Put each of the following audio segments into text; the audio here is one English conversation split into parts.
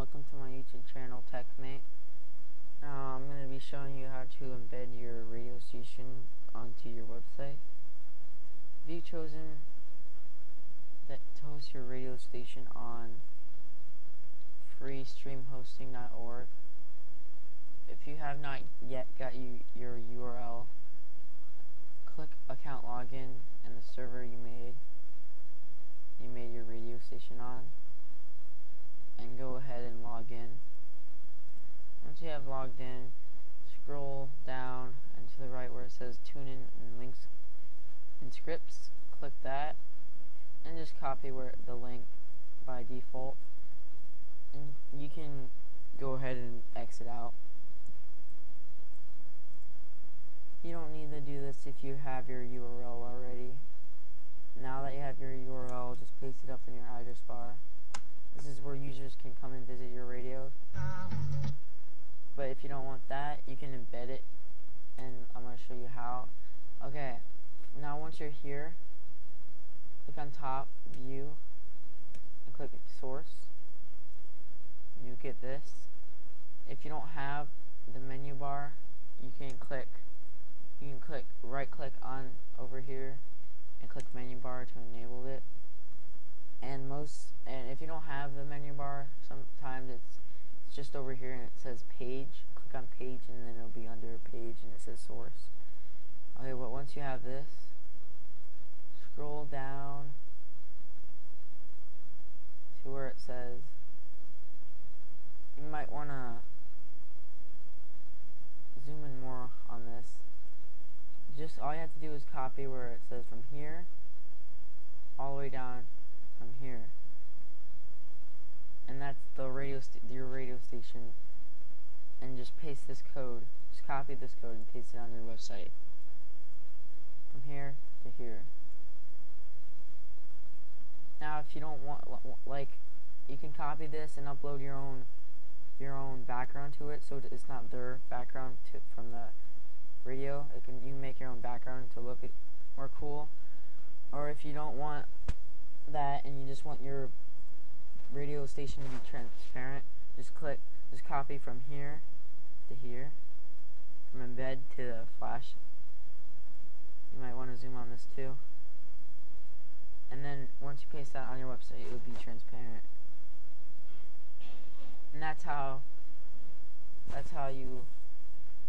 welcome to my YouTube channel, TechMate. I'm going to be showing you how to embed your radio station onto your website. If you've chosen to host your radio station on freestreamhosting.org, if you have not yet got your URL, click Account Login and the server you made your radio station on, and go ahead and log in. Once you have logged in, scroll down and to the right where it says TuneIn and links and scripts. Click that and just copy the link by default, and you can go ahead and exit out. You don't need to do this if you have your URL already. Now that you have your URL, just paste it up in your address bar. This is where users can come and visit your radio. But if you don't want that, you can embed it, and I'm going to show you how. Okay, now once you're here, click on top, view, and click source. You get this. If you don't have the menu bar, you can click right-click on over here and click menu bar to enable it. And if you don't have the menu bar, sometimes it's just over here and it says page. Click on page and then it'll be under page and it says source. Okay, well, once you have this, scroll down to where it says, you might want to zoom in more on this. Just all you have to do is copy where it says from here all the way down from here, and that's the your radio station, and just paste this code. Just copy this code and paste it on your website from here to here. Now, if you don't want, like, you can copy this and upload your own background to it, so it's not their background from the radio. You can make your own background to look more cool. Or if you don't want that and you just want your radio station to be transparent, just copy from here to here, from embed to the flash. You might want to zoom on this too. And then once you paste that on your website, it will be transparent. And that's how you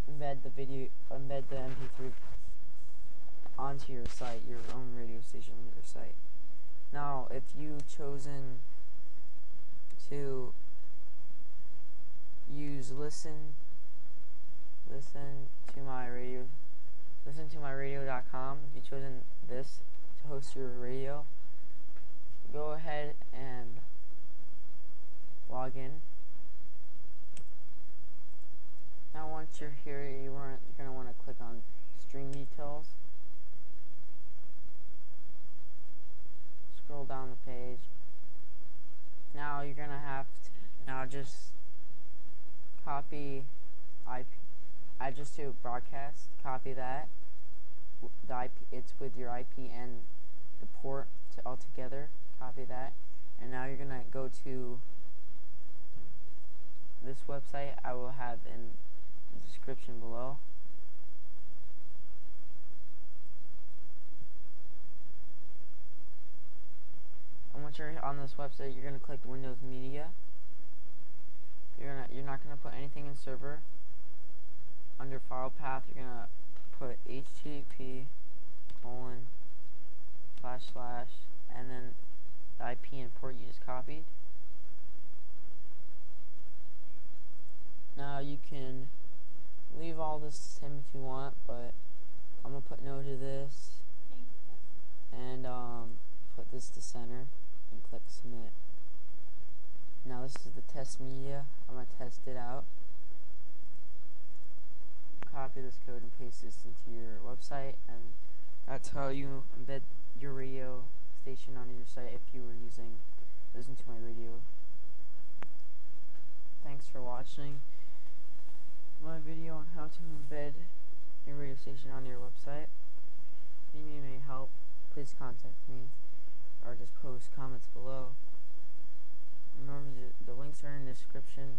embed the MP3 onto your site, your own radio station, your site. Now, if you've chosen to use listenToMyRadio.com, if you've chosen this to host your radio, go ahead and log in. Now, once you're here, you're going to want to click on Stream Details. Scroll down the page. Now you're going to have to just copy IP address to broadcast. Copy that. The IP, it's with your IP and the port all together. Copy that. And now you're going to go to this website. I will have in the description below. And once you're on this website, you're going to click Windows Media. You're not going to put anything in server. Under file path, you're going to put http:// and then the IP and port you just copied. Now you can leave all this the same if you want, but I'm going to put no to this and put this to center and click submit. Now this is the test media. I'm going to test it out. Copy this code and paste this into your website, and that's how you embed your radio station on your site if you were using Listen to My Radio. Thanks for watching my video on how to embed your radio station on your website. If you need any help, please contact me or just post comments below. Remember the link links are in the description,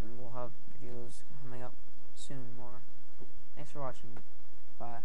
and we'll have videos coming up soon more. Thanks for watching. Bye.